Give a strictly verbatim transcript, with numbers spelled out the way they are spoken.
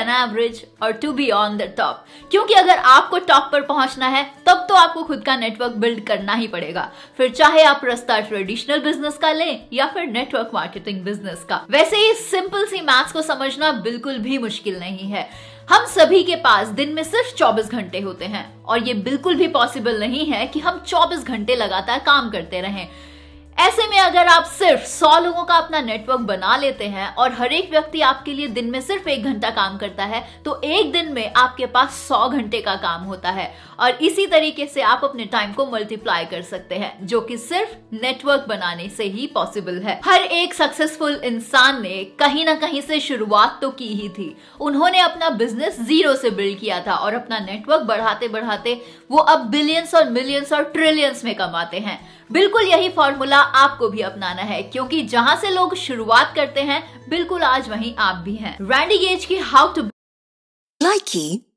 an average और to be on the top, क्योंकि अगर आपको टॉप पर पहुंचना है तब तो आपको खुद का नेटवर्क बिल्ड करना ही पड़ेगा, फिर चाहे आप रास्ता ट्रेडिशनल बिजनेस का लें या फिर नेटवर्क मार्केटिंग बिजनेस का। वैसे ही सिंपल सी मैथ्स को समझना बिल्कुल भी मुश्किल नहीं है। हम सभी के पास दिन में सिर्फ चौबीस घंटे होते हैं और ये बिल्कुल भी पॉसिबल नहीं है कि हम चौबीस घंटे लगातार काम करते रहें। ऐसे में अगर आप सिर्फ सौ लोगों का अपना नेटवर्क बना लेते हैं और हर एक व्यक्ति आपके लिए दिन में सिर्फ एक घंटा काम करता है तो एक दिन में आपके पास सौ घंटे का काम होता है। और इसी तरीके से आप अपने टाइम को मल्टीप्लाई कर सकते हैं, जो कि सिर्फ नेटवर्क बनाने से ही पॉसिबल है। हर एक सक्सेसफुल इंसान ने कहीं ना कहीं से शुरुआत तो की ही थी। उन्होंने अपना बिजनेस जीरो से बिल्ड किया था और अपना नेटवर्क बढ़ाते बढ़ाते वो अब बिलियंस और मिलियंस और ट्रिलियंस में कमाते हैं। बिल्कुल यही फॉर्मूला आपको भी अपनाना है, क्योंकि जहां से लोग शुरुआत करते हैं बिल्कुल आज वहीं आप भी हैं। रैंडी गेज की हाउ टू लाइक